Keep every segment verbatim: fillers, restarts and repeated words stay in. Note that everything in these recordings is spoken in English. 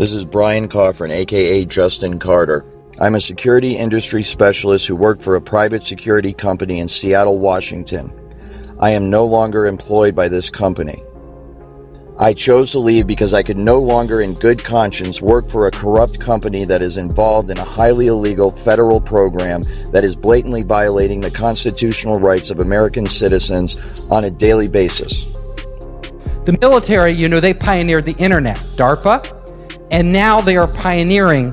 This is Brian Coffin, aka Justin Carter. I'm a security industry specialist who worked for a private security company in Seattle, Washington. I am no longer employed by this company. I chose to leave because I could no longer in good conscience work for a corrupt company that is involved in a highly illegal federal program that is blatantly violating the constitutional rights of American citizens on a daily basis. The military, you know, they pioneered the internet, DARPA, and now they are pioneering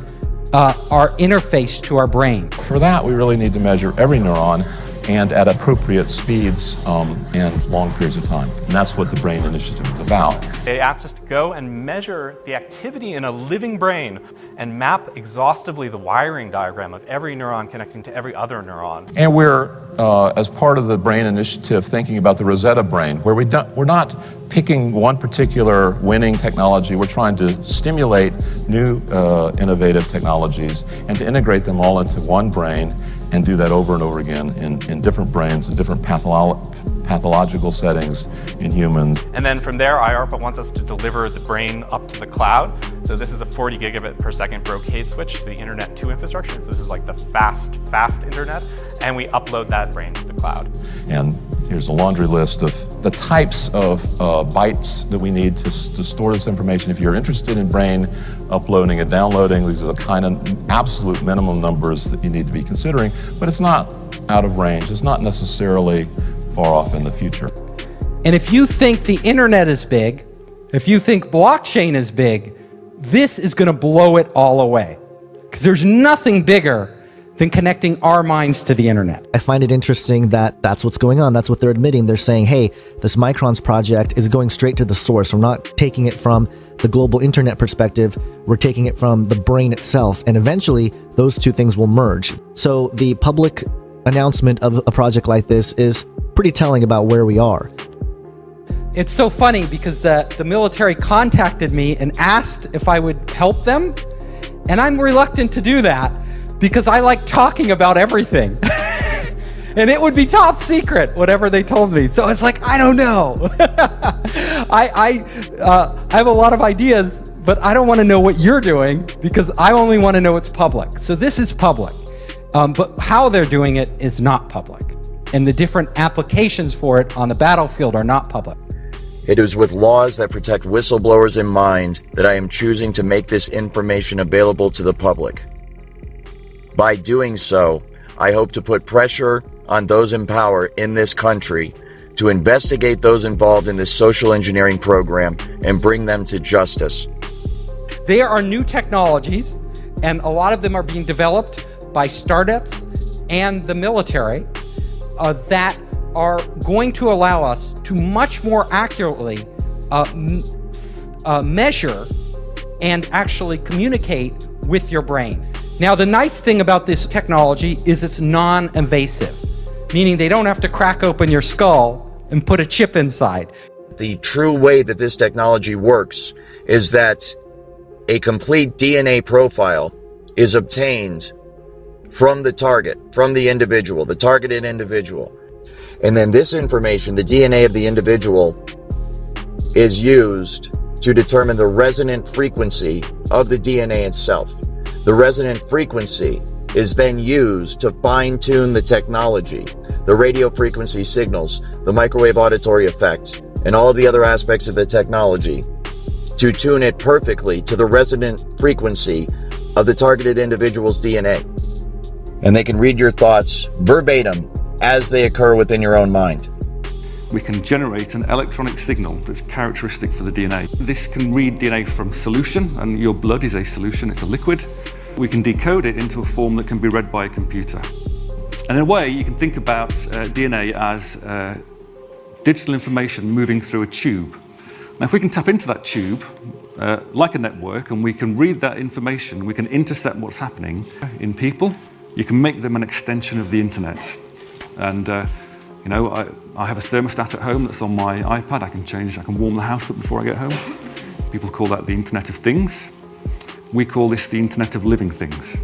uh, our interface to our brain. For that, we really need to measure every neuron and at appropriate speeds um, and long periods of time. And that's what the Brain Initiative is about. They asked us to go and measure the activity in a living brain and map exhaustively the wiring diagram of every neuron connecting to every other neuron. And we're, uh, as part of the Brain Initiative, thinking about the Rosetta Brain, where we don't, we're not picking one particular winning technology. We're trying to stimulate new uh, innovative technologies and to integrate them all into one brain and do that over and over again in, in different brains and different patholo pathological settings in humans. And then from there, I A R P A wants us to deliver the brain up to the cloud. So this is a forty gigabit per second brocade switch to the Internet two infrastructure. This is like the fast, fast internet. And we upload that brain to the cloud. And here's a laundry list of the types of uh, bytes that we need to, to store this information. If you're interested in brain uploading and downloading, these are the kind of absolute minimum numbers that you need to be considering, but it's not out of range. It's not necessarily far off in the future. And if you think the internet is big, if you think blockchain is big, this is gonna blow it all away. Because there's nothing bigger than connecting our minds to the internet. I find it interesting that that's what's going on. That's what they're admitting. They're saying, hey, this Microns project is going straight to the source. We're not taking it from the global internet perspective. We're taking it from the brain itself. And eventually, those two things will merge. So the public announcement of a project like this is pretty telling about where we are. It's so funny because the, the military contacted me and asked if I would help them. And I'm reluctant to do that, because I like talking about everything. And it would be top secret, whatever they told me. So it's like, I don't know. I, I, uh, I have a lot of ideas, but I don't want to know what you're doing because I only want to know what's public. So this is public, um, but how they're doing it is not public. And the different applications for it on the battlefield are not public. It is with laws that protect whistleblowers in mind that I am choosing to make this information available to the public. By doing so, I hope to put pressure on those in power in this country to investigate those involved in this social engineering program and bring them to justice. There are new technologies, and a lot of them are being developed by startups and the military uh, that are going to allow us to much more accurately uh, m uh, measure and actually communicate with your brain. Now, the nice thing about this technology is it's non-invasive, meaning they don't have to crack open your skull and put a chip inside. The true way that this technology works is that a complete D N A profile is obtained from the target, from the individual, the targeted individual. And then this information, the D N A of the individual, is used to determine the resonant frequency of the D N A itself. The resonant frequency is then used to fine-tune the technology, the radio frequency signals, the microwave auditory effect, and all of the other aspects of the technology to tune it perfectly to the resonant frequency of the targeted individual's D N A. And they can read your thoughts verbatim as they occur within your own mind. We can generate an electronic signal that's characteristic for the D N A. This can read D N A from solution, and your blood is a solution, it's a liquid. We can decode it into a form that can be read by a computer. And in a way, you can think about uh, D N A as uh, digital information moving through a tube. Now, if we can tap into that tube, uh, like a network, and we can read that information, we can intercept what's happening in people, you can make them an extension of the internet. And, uh, you know, I, I have a thermostat at home that's on my iPad. I can change, I can warm the house up before I get home. People call that the Internet of Things. We call this the Internet of Living Things.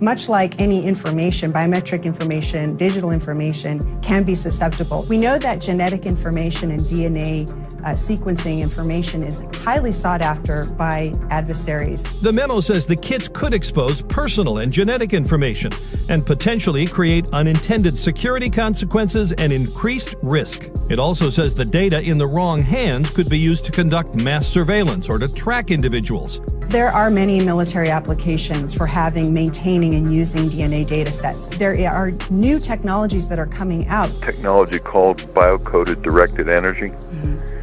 much like any information, biometric information, digital information, can be susceptible. We know that genetic information and D N A uh, sequencing information is highly sought after by adversaries. The memo says the kits could expose personal and genetic information and potentially create unintended security consequences and increased risk. It also says the data in the wrong hands could be used to conduct mass surveillance or to track individuals. There are many military applications for having, maintaining, and using D N A data sets. There are new technologies that are coming out. Technology called biocoded directed energy. Mm-hmm.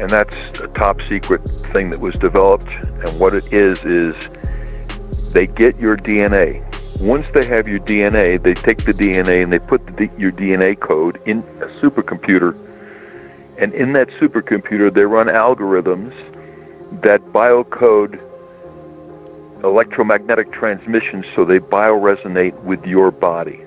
And that's a top secret thing that was developed. And what it is, is they get your D N A. Once they have your D N A, they take the D N A and they put the, your D N A code in a supercomputer. And in that supercomputer, they run algorithms that biocode electromagnetic transmissions so they bioresonate with your body.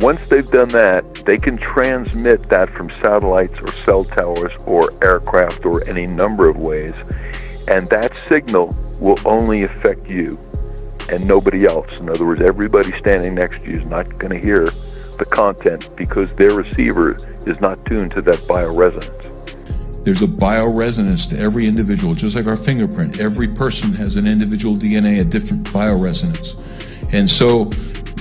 Once they've done that, they can transmit that from satellites or cell towers or aircraft or any number of ways, and that signal will only affect you and nobody else. In other words, everybody standing next to you is not going to hear the content because their receiver is not tuned to that bioresonance. There's a bioresonance to every individual, just like our fingerprint. Every person has an individual D N A, a different bioresonance. And so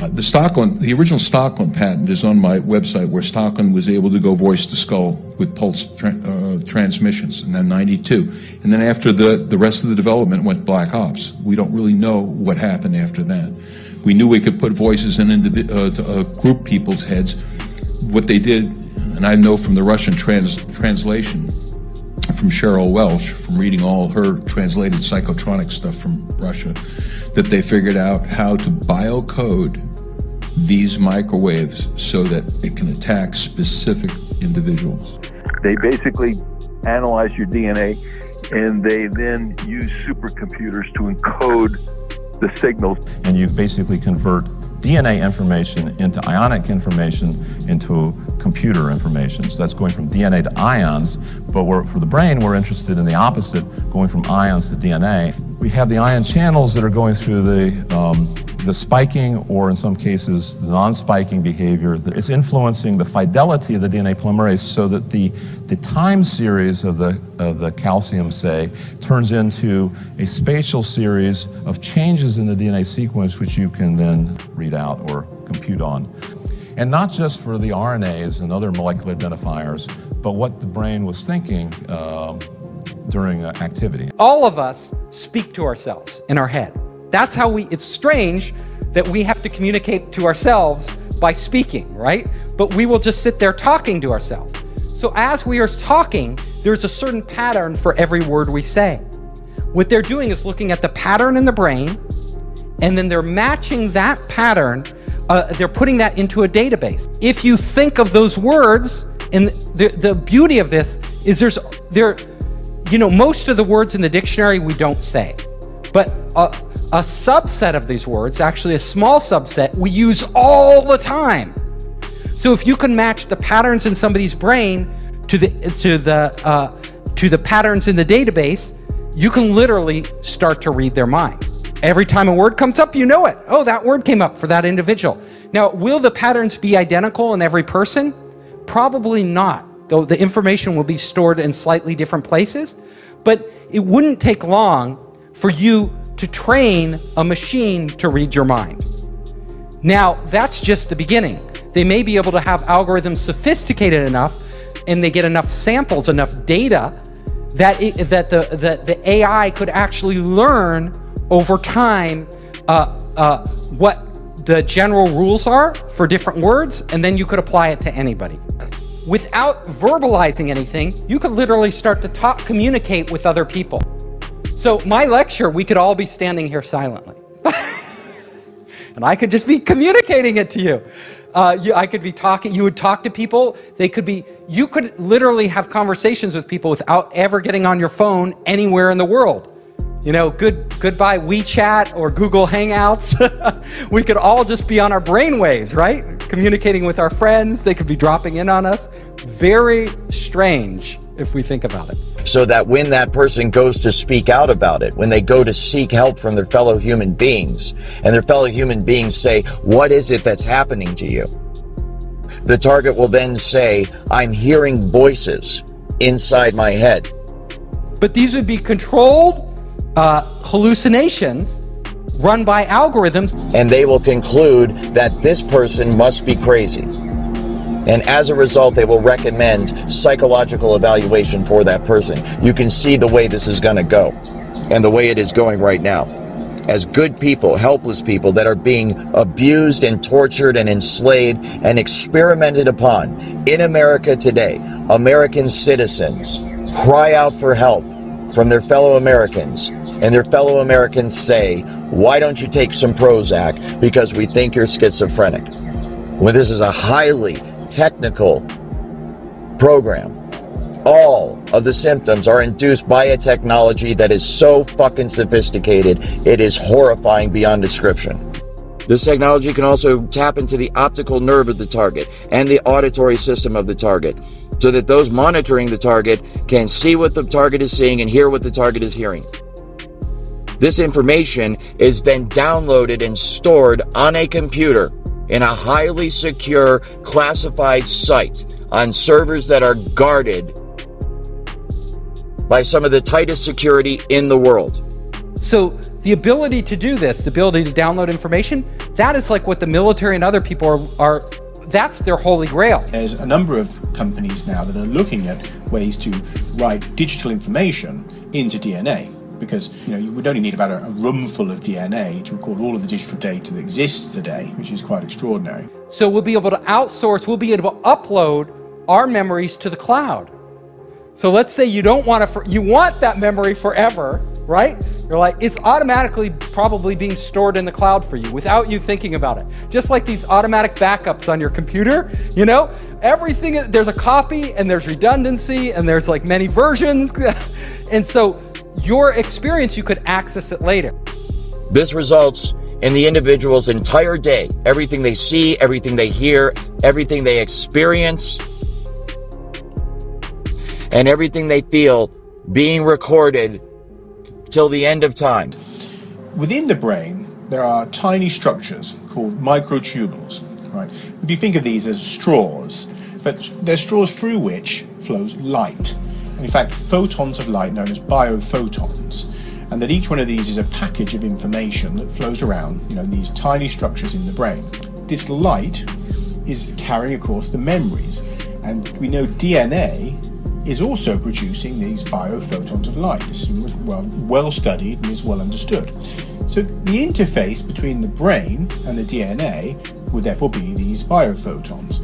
uh, the Stockland, the original Stockland patent is on my website, where Stockland was able to go voice to skull with pulse tra uh, transmissions, and then ninety-two. And then after the, the rest of the development went black ops. We don't really know what happened after that. We knew we could put voices in indivi uh, to, uh, group people's heads. What they did, and I know from the Russian trans translation, from Cheryl Welsh, from reading all her translated psychotronic stuff from Russia, that they figured out how to biocode these microwaves so that it can attack specific individuals. They basically analyze your D N A, and they then use supercomputers to encode the signals. And you basically convert D N A information into ionic information, into computer information. So that's going from D N A to ions, but we're, for the brain, we're interested in the opposite, going from ions to D N A. We have the ion channels that are going through the, um, the spiking, or in some cases, the non-spiking behavior. It's influencing the fidelity of the D N A polymerase so that the, the time series of the, of the calcium, say, turns into a spatial series of changes in the D N A sequence, which you can then read out or compute on. And not just for the R N As and other molecular identifiers, but what the brain was thinking uh, during uh, activity. All of us speak to ourselves in our head. That's how we, it's strange that we have to communicate to ourselves by speaking, right? But we will just sit there talking to ourselves. So as we are talking, there's a certain pattern for every word we say. What they're doing is looking at the pattern in the brain, and then they're matching that pattern. Uh, they're putting that into a database. If you think of those words, and the, the beauty of this is there's, there, you know, most of the words in the dictionary we don't say, but a, a subset of these words, actually a small subset, we use all the time. So if you can match the patterns in somebody's brain to the, to the, uh, to the patterns in the database, you can literally start to read their mind. Every time a word comes up, you know it. Oh, that word came up for that individual. Now, will the patterns be identical in every person? Probably not, though the information will be stored in slightly different places. But it wouldn't take long for you to train a machine to read your mind. Now, that's just the beginning. They may be able to have algorithms sophisticated enough, and they get enough samples, enough data, that, it, that, the, that the A I could actually learn over time uh, uh, what the general rules are for different words, and then you could apply it to anybody. Without verbalizing anything, you could literally start to talk, communicate with other people. So my lecture, we could all be standing here silently. And I could just be communicating it to you. Uh, you I could be talking, you would talk to people, they could be, you could literally have conversations with people without ever getting on your phone anywhere in the world. You know, good, goodbye WeChat or Google Hangouts. We could all just be on our brainwaves, right? Communicating with our friends. They could be dropping in on us. Very strange if we think about it. so that when that person goes to speak out about it, when they go to seek help from their fellow human beings, and their fellow human beings say, what is it that's happening to you? The target will then say, I'm hearing voices inside my head. But these would be controlled uh, hallucinations run by algorithms. And they will conclude that this person must be crazy. And as a result, they will recommend psychological evaluation for that person. You can see the way this is going to go, and the way it is going right now, as good people, helpless people that are being abused and tortured and enslaved and experimented upon in America today. American citizens cry out for help from their fellow Americans, and their fellow Americans say, why don't you take some Prozac, because we think you're schizophrenic. Well, this is a highly technical program. All of the symptoms are induced by a technology that is so fucking sophisticated, it is horrifying beyond description. This technology can also tap into the optical nerve of the target and the auditory system of the target, so that those monitoring the target can see what the target is seeing and hear what the target is hearing. This information is then downloaded and stored on a computer in a highly secure, classified site on servers that are guarded by some of the tightest security in the world. So the ability to do this, the ability to download information, that is like what the military and other people are, are that's their holy grail. There's a number of companies now that are looking at ways to write digital information into D N A. Because, you know, you would only need about a, a room full of D N A to record all of the digital data that exists today, which is quite extraordinary. So we'll be able to outsource, we'll be able to upload our memories to the cloud. So let's say you don't want to, you want that memory forever, right? You're like, it's automatically probably being stored in the cloud for you without you thinking about it. Just like these automatic backups on your computer, you know, everything, there's a copy and there's redundancy and there's like many versions. And so your experience, you could access it later. This results in the individual's entire day, everything they see, everything they hear, everything they experience, and everything they feel being recorded till the end of time. Within the brain, there are tiny structures called microtubules, right? If you think of these as straws, but they're straws through which flows light. In fact, photons of light known as biophotons, and that each one of these is a package of information that flows around, you know, these tiny structures in the brain. This light is carrying, of course, the memories, and we know D N A is also producing these biophotons of light. This is well, well studied and is well understood. So the interface between the brain and the D N A would therefore be these biophotons.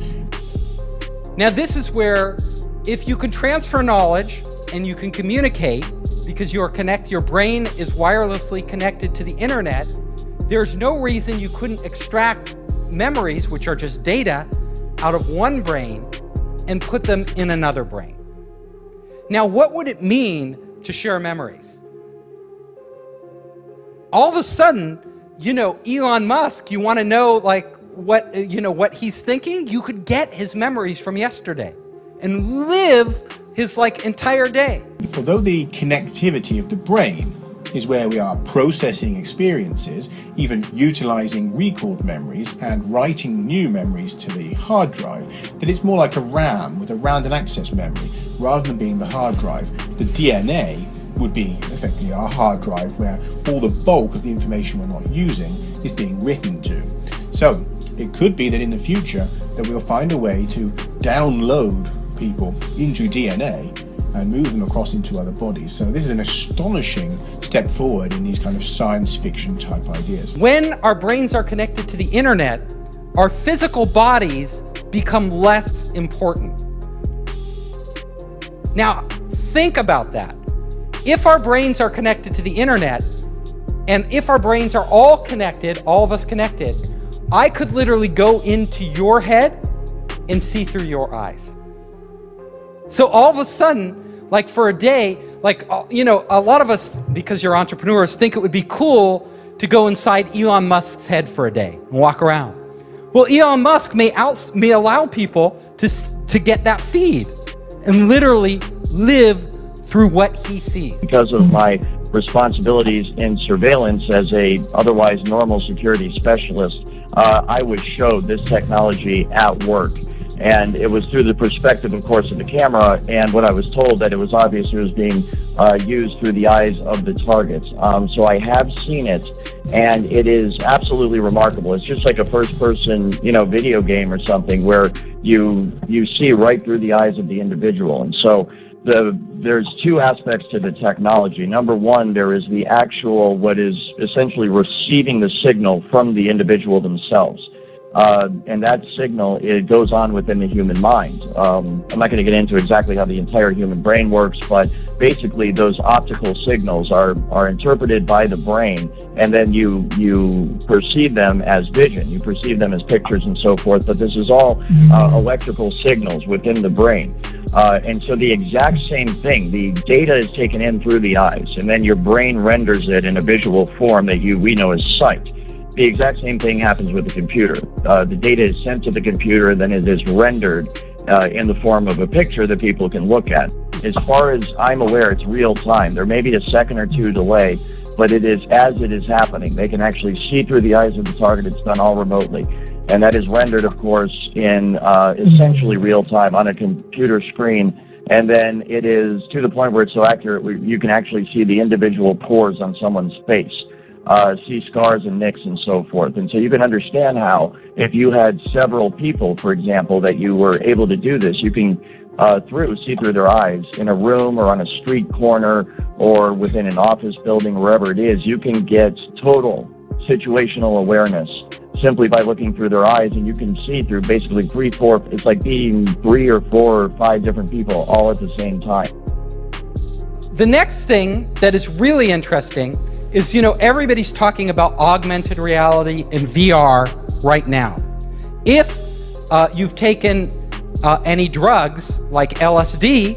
Now this is where, if you can transfer knowledge and you can communicate because your connect your brain is wirelessly connected to the internet, there's no reason you couldn't extract memories, which are just data, out of one brain and put them in another brain. Now, what would it mean to share memories? All of a sudden, you know, Elon Musk, you want to know like what, you know, what he's thinking? You could get his memories from yesterday and live his like entire day. Although the connectivity of the brain is where we are processing experiences, even utilizing recalled memories and writing new memories to the hard drive, that it's more like a RAM with a random access memory rather than being the hard drive. The D N A would be effectively our hard drive where all the bulk of the information we're not using is being written to. So it could be that in the future that we'll find a way to download people into D N A and move them across into other bodies. So this is an astonishing step forward in these kind of science fiction type ideas. When our brains are connected to the internet, our physical bodies become less important. Now, think about that. If our brains are connected to the internet, and if our brains are all connected, all of us connected, I could literally go into your head and see through your eyes. So all of a sudden, like for a day, like, you know, a lot of us, because you're entrepreneurs, think it would be cool to go inside Elon Musk's head for a day and walk around. Well, Elon Musk may, out, may allow people to, to get that feed and literally live through what he sees. Because of my responsibilities in surveillance as a otherwise normal security specialist, uh, I was showed this technology at work. And it was through the perspective, of course, of the camera, and what I was told that it was obvious it was being uh, used through the eyes of the targets. Um, so I have seen it, and it is absolutely remarkable. It's just like a first-person, you know, video game or something where you you see right through the eyes of the individual. And so the there's two aspects to the technology. Number one, there is the actual what is essentially receiving the signal from the individual themselves. Uh, and that signal, it goes on within the human mind. Um, I'm not going to get into exactly how the entire human brain works, but basically those optical signals are, are interpreted by the brain, and then you, you perceive them as vision. You perceive them as pictures and so forth, but this is all uh, electrical signals within the brain. Uh, and so the exact same thing, the data is taken in through the eyes, and then your brain renders it in a visual form that you we know as sight. The exact same thing happens with the computer. Uh, the data is sent to the computer, then it is rendered uh, in the form of a picture that people can look at. As far as I'm aware, it's real time. There may be a second or two delay, but it is as it is happening. They can actually see through the eyes of the target. It's done all remotely. And that is rendered, of course, in uh, essentially real time on a computer screen. And then it is to the point where it's so accurate, where you can actually see the individual pores on someone's face. Uh, see scars and nicks and so forth. And so you can understand how if you had several people, for example, that you were able to do this, you can uh, through see through their eyes in a room or on a street corner or within an office building, wherever it is, you can get total situational awareness simply by looking through their eyes, and you can see through basically three, four, it's like being three or four or five different people all at the same time. The next thing that is really interesting is, you know, everybody's talking about augmented reality and V R right now. If uh, you've taken uh, any drugs like L S D,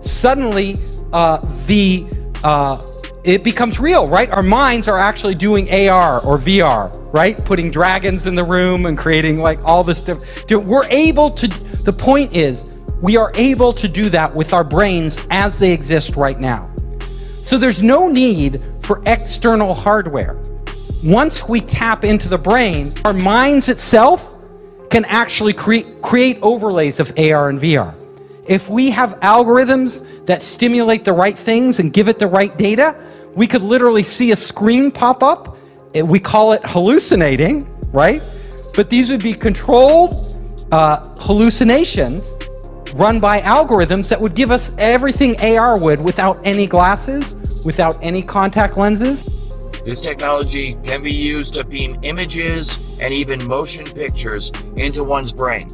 suddenly uh, the, uh, it becomes real, right? Our minds are actually doing A R or V R, right? Putting dragons in the room and creating like all this stuff. We're able to, the point is, we are able to do that with our brains as they exist right now. So there's no need for external hardware. Once we tap into the brain, our minds itself can actually cre create overlays of A R and V R. If we have algorithms that stimulate the right things and give it the right data, we could literally see a screen pop up. It, we call it hallucinating, right? But these would be controlled uh, hallucinations run by algorithms that would give us everything A R would without any glasses, without any contact lenses. This technology can be used to beam images and even motion pictures into one's brain.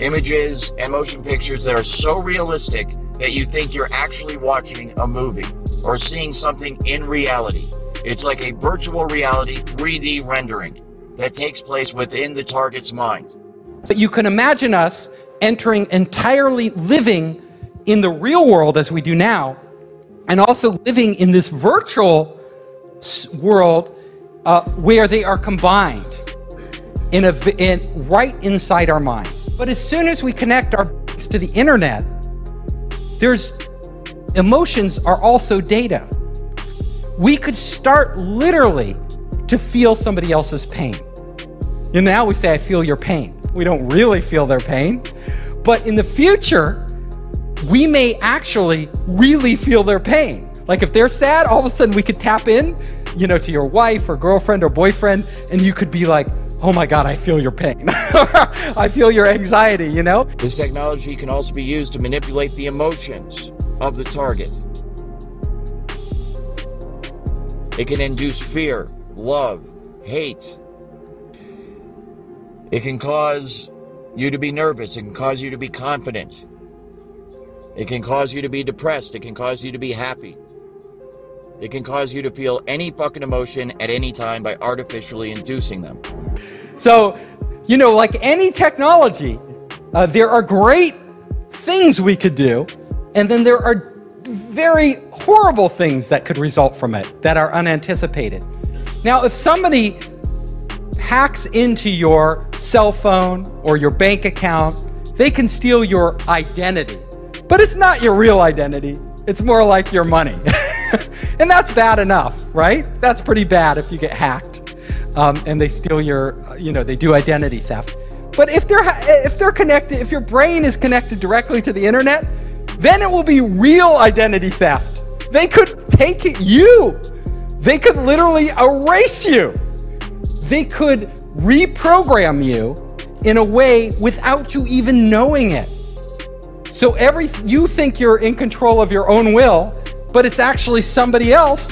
Images and motion pictures that are so realistic that you think you're actually watching a movie or seeing something in reality. It's like a virtual reality three D rendering that takes place within the target's mind. But you can imagine us entering entirely living in the real world as we do now, and also living in this virtual world uh, where they are combined in a, in, right inside our minds. But as soon as we connect our brains to the internet, there's emotions are also data. We could start literally to feel somebody else's pain. And now we say, I feel your pain. We don't really feel their pain, but in the future, we may actually really feel their pain. Like if they're sad, all of a sudden we could tap in, you know, to your wife or girlfriend or boyfriend, and you could be like, oh my God, I feel your pain. I feel your anxiety, you know? This technology can also be used to manipulate the emotions of the target. It can induce fear, love, hate. It can cause you to be nervous. It can cause you to be confident. It can cause you to be depressed. It can cause you to be happy. It can cause you to feel any fucking emotion at any time by artificially inducing them. So, you know, like any technology, uh, there are great things we could do, and then there are very horrible things that could result from it that are unanticipated. Now, if somebody hacks into your cell phone or your bank account, they can steal your identity. But it's not your real identity. It's more like your money. And that's bad enough, right? That's pretty bad if you get hacked um, and they steal your, you know, they do identity theft. But if they're, if they're connected, if your brain is connected directly to the internet, then it will be real identity theft. They could take you. They could literally erase you. They could reprogram you in a way without you even knowing it. So every, you think you're in control of your own will, but it's actually somebody else.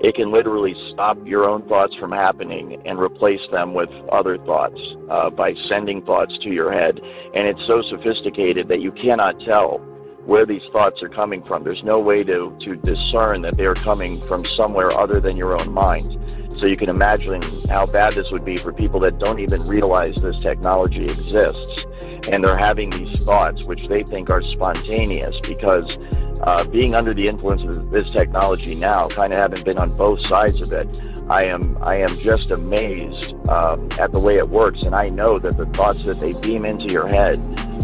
It can literally stop your own thoughts from happening and replace them with other thoughts uh, by sending thoughts to your head. And it's so sophisticated that you cannot tell where these thoughts are coming from. There's no way to, to discern that they are coming from somewhere other than your own mind. So you can imagine how bad this would be for people that don't even realize this technology exists. And they're having these thoughts, which they think are spontaneous, because uh, being under the influence of this technology now, kind of having been on both sides of it, I am, I am just amazed um, at the way it works. And I know that the thoughts that they beam into your head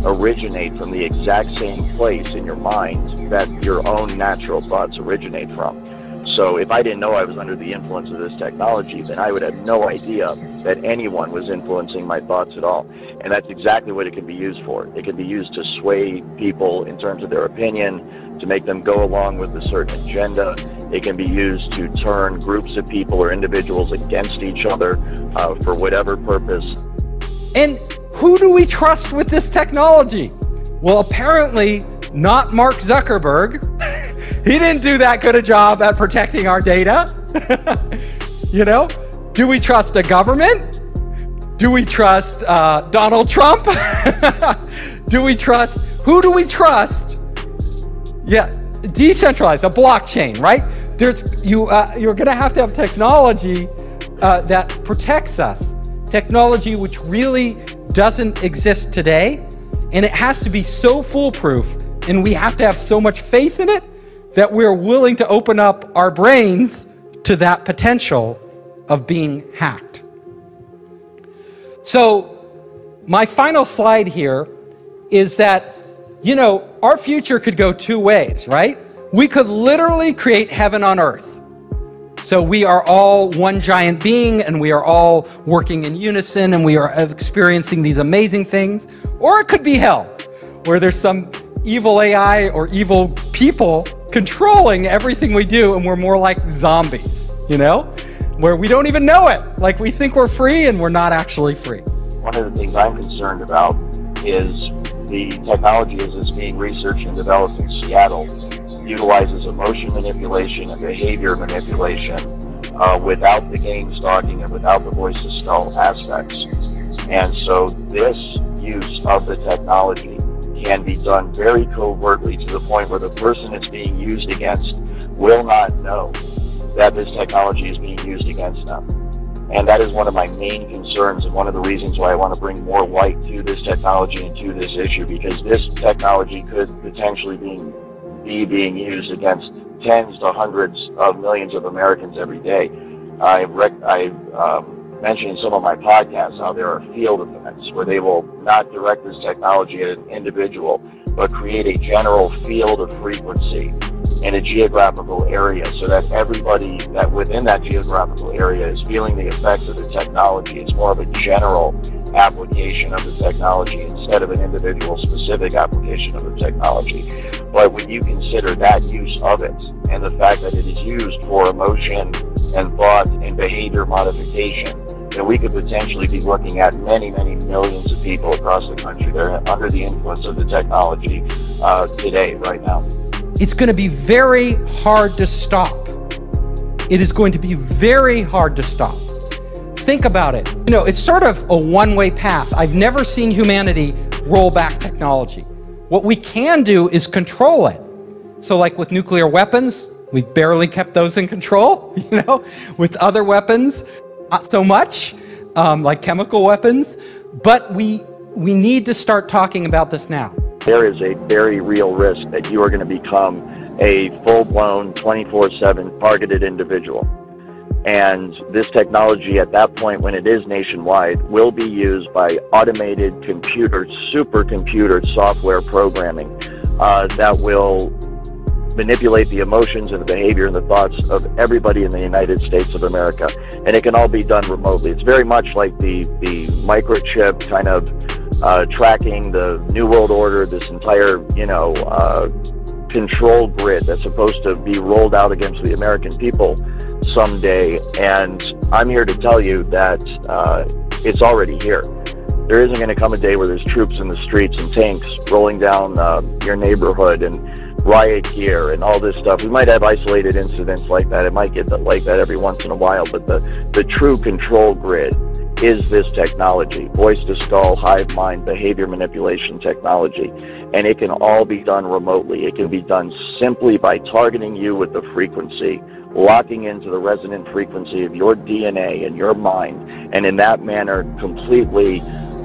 originate from the exact same place in your mind that your own natural thoughts originate from. So if I didn't know I was under the influence of this technology, then I would have no idea that anyone was influencing my thoughts at all. And that's exactly what it can be used for. It can be used to sway people in terms of their opinion, to make them go along with a certain agenda. It can be used to turn groups of people or individuals against each other uh, for whatever purpose. And who do we trust with this technology? Well, apparently not Mark Zuckerberg. He didn't do that good a job at protecting our data. You know, do we trust a government? Do we trust uh, Donald Trump? Do we trust, who do we trust? Yeah, decentralized, a blockchain, right? There's, you, uh, you're gonna have to have technology uh, that protects us. Technology which really doesn't exist today. And it has to be so foolproof, and we have to have so much faith in it that we're willing to open up our brains to that potential of being hacked. So my final slide here is that, you know, our future could go two ways, right? We could literally create heaven on earth. So we are all one giant being, and we are all working in unison, and we are experiencing these amazing things. Or it could be hell, where there's some evil A I or evil people controlling everything we do, and we're more like zombies, you know, where we don't even know it. Like, we think we're free and we're not actually free. One of the things I'm concerned about is the technology as it's being researched and developed in Seattle utilizes emotion manipulation and behavior manipulation uh, without the game stalking and without the voice of skull aspects. And so this use of the technology can be done very covertly, to the point where the person it's being used against will not know that this technology is being used against them. And that is one of my main concerns, and one of the reasons why I want to bring more light to this technology and to this issue, because this technology could potentially be, be being used against tens to hundreds of millions of Americans every day. I've, rec- I've um, mentioned in some of my podcasts how there are field events where they will not direct this technology at an individual, but create a general field of frequency in a geographical area, so that everybody that within that geographical area is feeling the effects of the technology. It's more of a general application of the technology instead of an individual specific application of the technology. But when you consider that use of it, and the fact that it is used for emotion and thought and behavior modification, that we could potentially be looking at many, many millions of people across the country that are under the influence of the technology uh, today, right now. It's going to be very hard to stop. It is going to be very hard to stop. Think about it. You know, it's sort of a one-way path. I've never seen humanity roll back technology. What we can do is control it. So like with nuclear weapons, we barely kept those in control, you know? With other weapons, not so much, um, like chemical weapons. But we, we need to start talking about this now. There is a very real risk that you are going to become a full-blown, twenty-four seven targeted individual. And this technology, at that point, when it is nationwide, will be used by automated computer, supercomputer software programming uh, that will manipulate the emotions and the behavior and the thoughts of everybody in the United States of America. And it can all be done remotely. It's very much like the, the microchip kind of uh, tracking the New World Order, this entire, you know, uh, control grid that's supposed to be rolled out against the American people someday. And I'm here to tell you that uh, it's already here. There isn't going to come a day where there's troops in the streets and tanks rolling down uh, your neighborhood and riot gear and all this stuff. We might have isolated incidents like that. It might get like that every once in a while, but the, the true control grid is this technology, voice-to-skull, hive mind, behavior manipulation technology. And it can all be done remotely. It can be done simply by targeting you with the frequency, locking into the resonant frequency of your D N A and your mind, and in that manner completely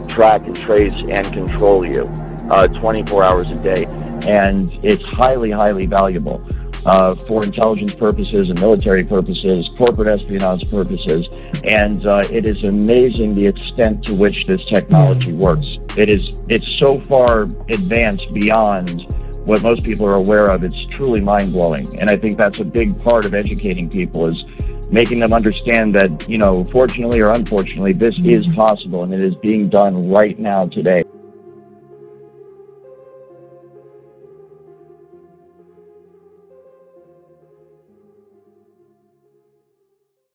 track and trace and control you uh, twenty-four hours a day. And it's highly, highly valuable uh, for intelligence purposes and military purposes, corporate espionage purposes, and uh, it is amazing the extent to which this technology works. It is, it's so far advanced beyond what most people are aware of. It's truly mind-blowing, and I think that's a big part of educating people, is making them understand that, you know, fortunately or unfortunately, this is possible, and it is being done right now today.